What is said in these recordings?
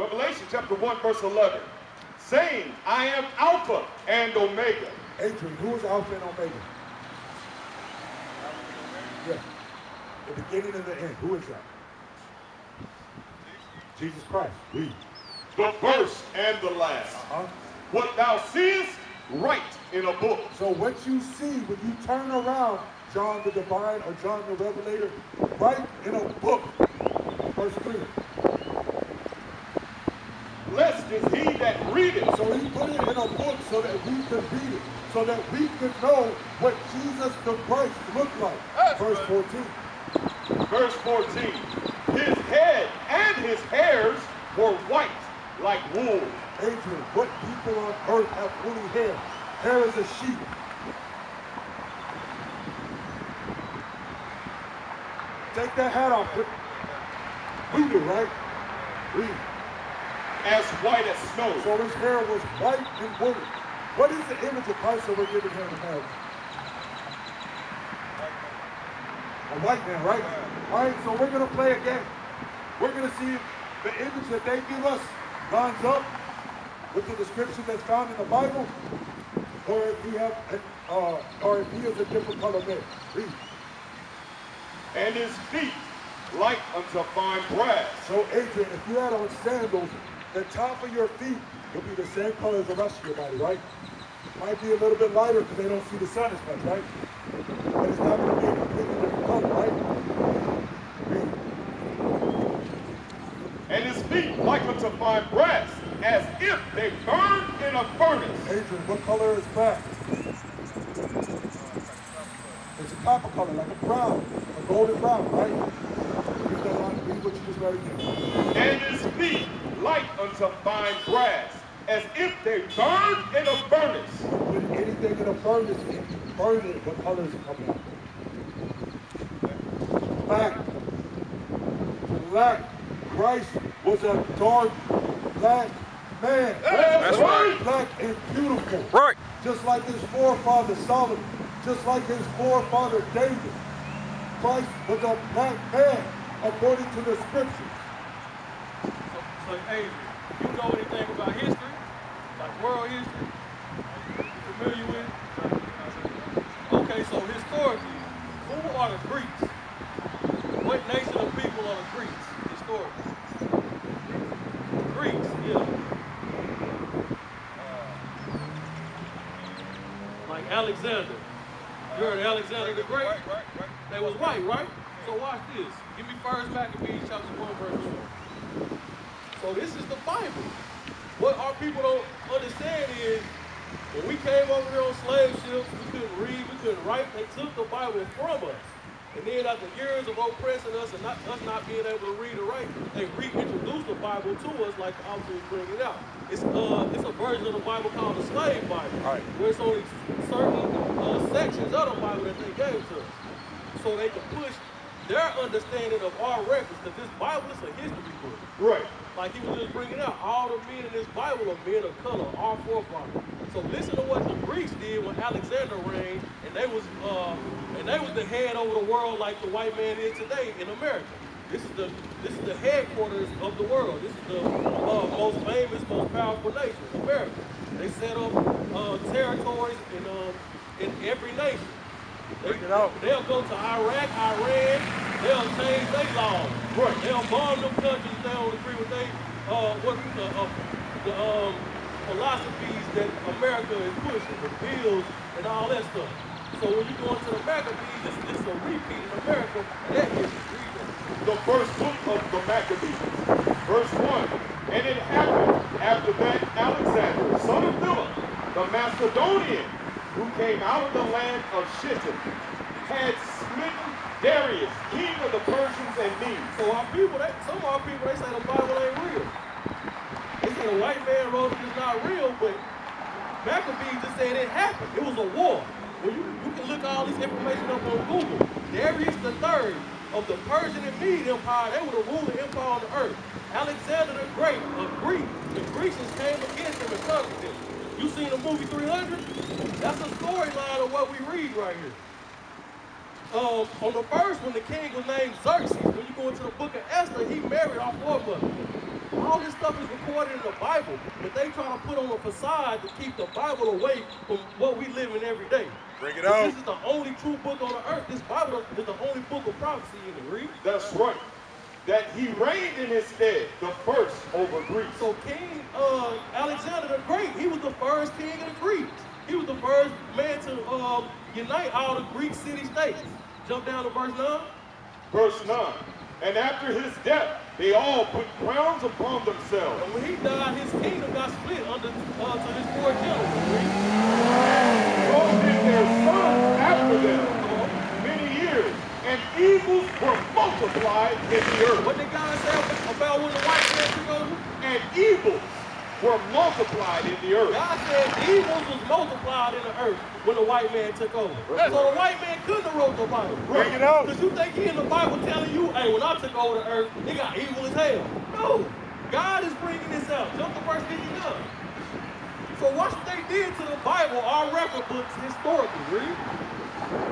Revelation chapter 1, verse 11, saying, I am Alpha and Omega. Adrian, who is Alpha and Omega? Yeah. The beginning and the end. Who is that? Jesus Christ. Read. The first and the last. What thou seest, write in a book. So what you see when you turn around, John the Divine or John the Revelator, write in a book. Verse 3. Blessed is he that readeth. So he put it in a book so that we could read it, so that we could know what Jesus the Christ looked like. That's Verse 14. Verse 14. His head and his hairs were white like wool. Adrian, what people on earth have woolly hair? Hair is a sheep. Take that hat off. Read it, right? Read. As white as snow. So his hair was white and woolly. What is the image of Christ that we're giving him in heaven? A white man, right? All right, so we're going to play a game. We're going to see if the image that they give us lines up with the description that's found in the Bible, or if he has a different color man. Read. And his feet like unto fine brass. So, Adrian, if you had on sandals, the top of your feet will be the same color as the rest of your body, right? It might be a little bit lighter because they don't see the sun as much, right? But it's not going to be a completely different color, right? Read. And his feet like unto fine brass, as if they burned in a furnace. Adrian, what color is brass? It's a copper color, like a brown, a golden brown, right? And his feet like unto fine brass, as if they burned in a furnace. With anything in a furnace, if you burn it, what colors come out? Black. Black. Christ was a dark black man. That's right. Black and beautiful. Right. Just like his forefather Solomon. Just like his forefather David. Christ was a black man according to the scriptures. So Adrian, you know anything about history, like world history? You familiar with it? Okay, so historically, who are the Greeks? What nation of people are the Greeks historically? Greeks, yeah. Like Alexander. You heard Alexander the Great? Right. They was white, right? So watch this. Give me first Maccabees chapter 1, verse 1. So this is the Bible. What our people don't understand is when we came over here on slave ships, we couldn't read, we couldn't write. They took the Bible from us. And then after years of oppressing us and us not being able to read or write, they reintroduced the Bible to us like the author was bringing it out. It's a version of the Bible called the Slave Bible. Right. Where it's only certain sections of the Bible that they gave to us. So they could push their understanding of our records, because this Bible is a history book. Right. Like he was just bringing out, all the men in this Bible are men of color, our forefathers. So listen to what the Greeks did when Alexander reigned, and they was the head over the world like the white man is today in America. This is the headquarters of the world. This is the most famous, most powerful nation, America. They set up territories in every nation. They'll go to Iraq, Iran, they'll change their laws. Right. They'll bomb them countries if they don't agree with their philosophies that America is pushing, the bills and all that stuff. So when you go into the Maccabees, it's a repeat in America, and that is the first book of the Maccabees, verse 1. And it happened after that Alexander, son of Philip, the Macedonian, who came out of the land of Shittim, had smitten Darius, king of the Persians and Medes. So our people, some of our people, they say the Bible ain't real. They say the white man wrote it, it's not real, but Maccabees just said it happened. It was a war. Well, you can look all this information up on Google. Darius III of the Persian and Mede Empire, they were the ruling empire on the earth. Alexander the Great of Greece, the Grecians came against him and conquered him. You seen the movie 300? That's a storyline of what we read right here. On the first one, the king was named Xerxes. When you go into the book of Esther, he married our foremothers. All this stuff is recorded in the Bible, but they trying to put on a facade to keep the Bible away from what we live in every day. Bring it out. This is the only true book on the earth. This Bible is the only book of prophecy in it, read? That's right. That he reigned in his stead, the first over Greece. So King Alexander the Great, he was the first king of the Greeks. He was the first man to unite all the Greek city-states. Jump down to verse 9. Verse 9. And after his death, they all put crowns upon themselves. And when he died, his kingdom got split under to his four children. So did their sons after them many years, and evils were multiplied in the earth. What did God say about when the white man took over? And evils were multiplied in the earth. God said evils was multiplied in the earth when the white man took over. Right. So the white man couldn't have wrote the Bible. Bring it out. Because you think he in the Bible telling you, hey, when I took over the earth, it got evil as hell. No. God is bringing this out. Jump to verse 59. So watch what they did to the Bible, our record books, historically. Read.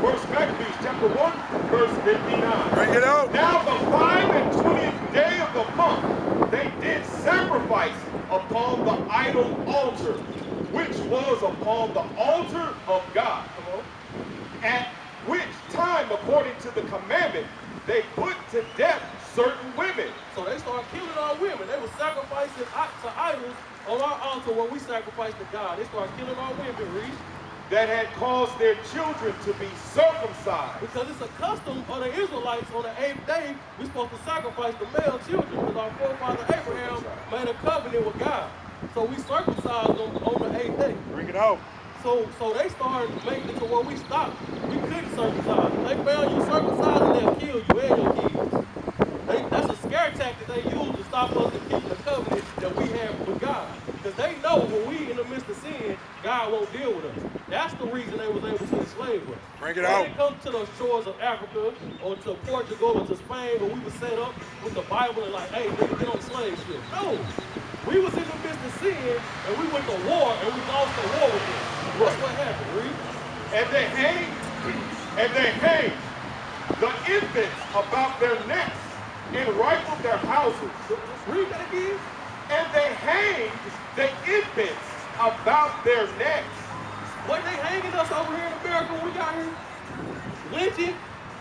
First Maccabees chapter 1, verse 59. Bring it out. Now the 25th day of the month, they did sacrifice upon the idol altar, which was upon the altar of God. At which time, according to the commandment, they put to death certain women. So they started killing our women. They were sacrificing to idols on our altar when we sacrificed to God. They started killing our women, read. That had caused their children to be circumcised. Because it's a custom of the Israelites on the 8th day, we're supposed to sacrifice the male children because our forefather Abraham made a covenant with God. So we circumcised them on the 8th day. Bring it out. So they started making it to where we stopped. We couldn't circumcise. If they found you circumcised, they'll kill you and your kids. That's a scare tactic they use to stop us from keeping the covenant that we have with God. Because they know when we in the midst of sin, God won't deal with us. That's the reason they was able to enslave us. Bring it out. They didn't come to the shores of Africa or to Portugal or to Spain where we were set up with the Bible and like, hey, nigga, get on slave ship. No. We was in the midst of sin and we went to war and we lost the war with them. That's what happened, Reed. And they hanged the infants about their necks and rifled their houses. Read that again. And they hanged the infants about their necks. What they hanging us over here in America when we got here? Lynching.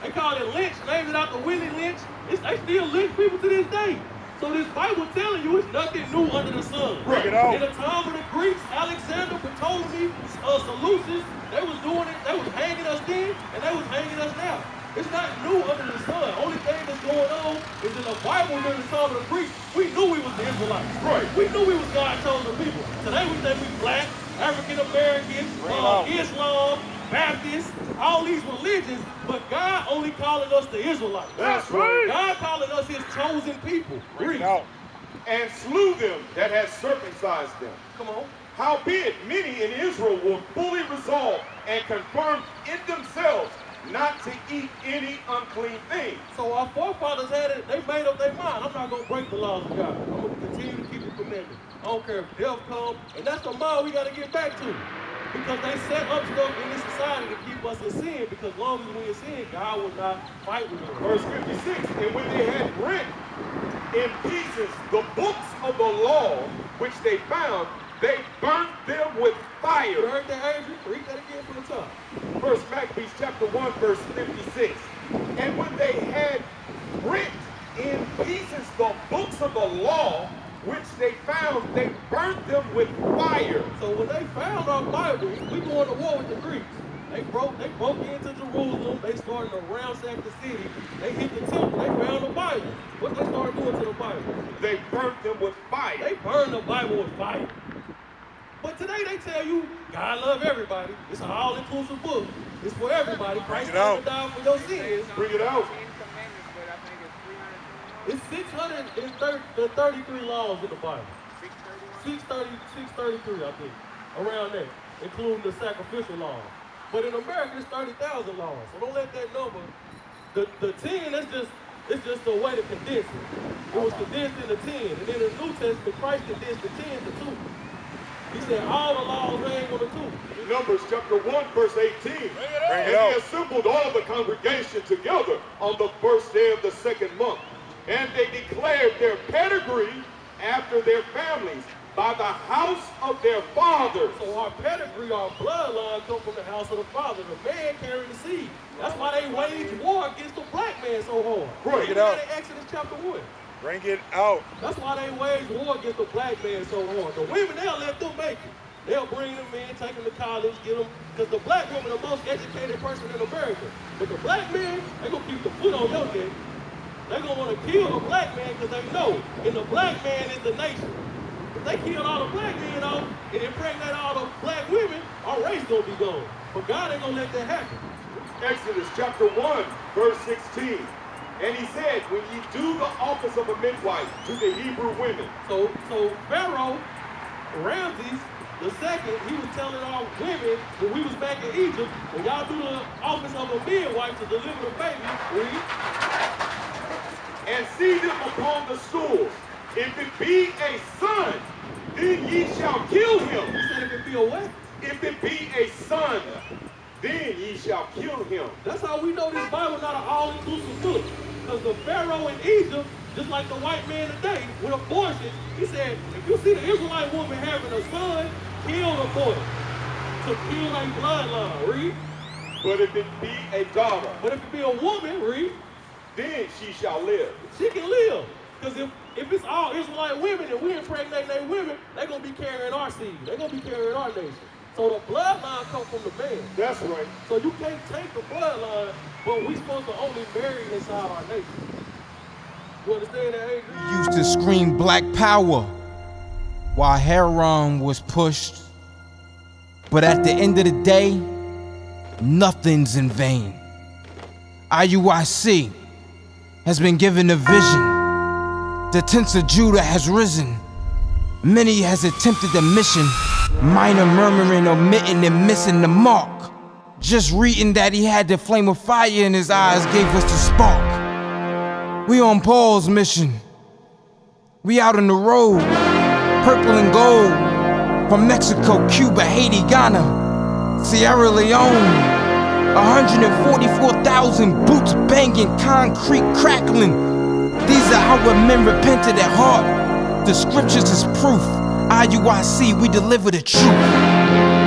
They call it lynch, named it after Willie Lynch. They still lynch people to this day. So this Bible telling you it's nothing new under the sun. Bring it on. In the time of the Greeks, Alexander, Ptolemy, Seleucus, they was doing it, they was hanging us then, and they was hanging us now. It's not new under the sun. Only thing that's going on is in the Bible during the time of the Greeks, we knew we was the Israelites. Right. We knew we was God's chosen people. Today we think we black, African Americans, Islam, Baptists, all these religions, but God only calling us the Israelites. That's right. God calling us his chosen people. Read. And slew them that had circumcised them. Come on. Howbeit many in Israel were fully resolved and confirmed in themselves not to eat any unclean thing. So our forefathers had it, they made up their mind. I'm not going to break the laws of God. I'm going to continue to keep the commandments. I don't care if death comes, and that's the mind we got to get back to. Because they set up stuff in this society to keep us in sin, because as long as we're in sin, God will not fight with us. Verse 56, and when they had rent in pieces the books of the law which they found, they burnt them with fire. You heard that, Adrian? Read that again from the top. First Maccabees chapter 1, verse 56. And when they had rent in pieces the books of the law which they found, they burnt them with fire. So when they found our Bible, we going to war with the Greeks. They broke into Jerusalem, they started to ransack the city, they hit the temple, they found the Bible. What they started doing to the Bible? They burnt them with fire. They burned the Bible with fire. But today they tell you, God love everybody. It's an all-inclusive book. It's for everybody. Christ never died for your sins. Bring it out. It's 633 laws in the Bible. 633, I think, around that, including the sacrificial law. But in America, it's 30,000 laws. So don't let that number. The 10, it's just a way to condense it. It was condensed in the 10, and then in the New Testament, Christ condensed the 10 to 2. He said all the laws hang on the two. Numbers chapter 1, verse 18. And they assembled all the congregation together on the first day of the second month. And they declared their pedigree after their families, by the house of their fathers. So our pedigree, our bloodline come from the house of the father. The man carried the seed. That's why they wage war against the black man so hard. Bring it out. Look at Exodus chapter 1. Bring it out. That's why they wage war against the black man so hard. The women, they'll let them make it. They'll bring them in, take them to college, get them, because the black woman the most educated person in America. But the black men, they're going to keep the foot on your neck. They're going to want to kill the black man because they know, and the black man is the nation. If they kill all the black men off and impregnate all the black women, our race going to be gone. But God ain't going to let that happen. Exodus chapter 1, verse 16. And he said, when ye do the office of a midwife to the Hebrew women. So Pharaoh, Ramses II, he was telling our women when we was back in Egypt, when y'all do the office of a midwife to deliver the baby, read. And see them upon the stools. If it be a son, then ye shall kill him. He said if it be a what? If it be a son, then ye shall kill him. That's how we know this Bible not an all-inclusive book. Because the Pharaoh in Egypt, just like the white man today, with abortion, he said, if you see the Israelite woman having a son, kill the boy. To kill a bloodline, read. But if it be a daughter. But if it be a woman, read. Then she shall live. She can live. Because if it's all Israelite women and we impregnate their women, they're going to be carrying our seed. They're going to be carrying our nation. So the bloodline comes from the man. That's right. So you can't take the bloodline, but we're supposed to only marry inside our nation. You understand that, Adrian? Used to scream black power while Haran was pushed. But at the end of the day, nothing's in vain. IUIC has been given a vision. The tents of Judah has risen. Many has attempted the mission, minor murmuring, omitting, and missing the mark. Just reading that he had the flame of fire in his eyes gave us the spark. We on Paul's mission. We out on the road, purple and gold. From Mexico, Cuba, Haiti, Ghana, Sierra Leone. 144,000 boots banging, concrete crackling. These are how men repented at heart. The scriptures is proof. IUIC, we deliver the truth.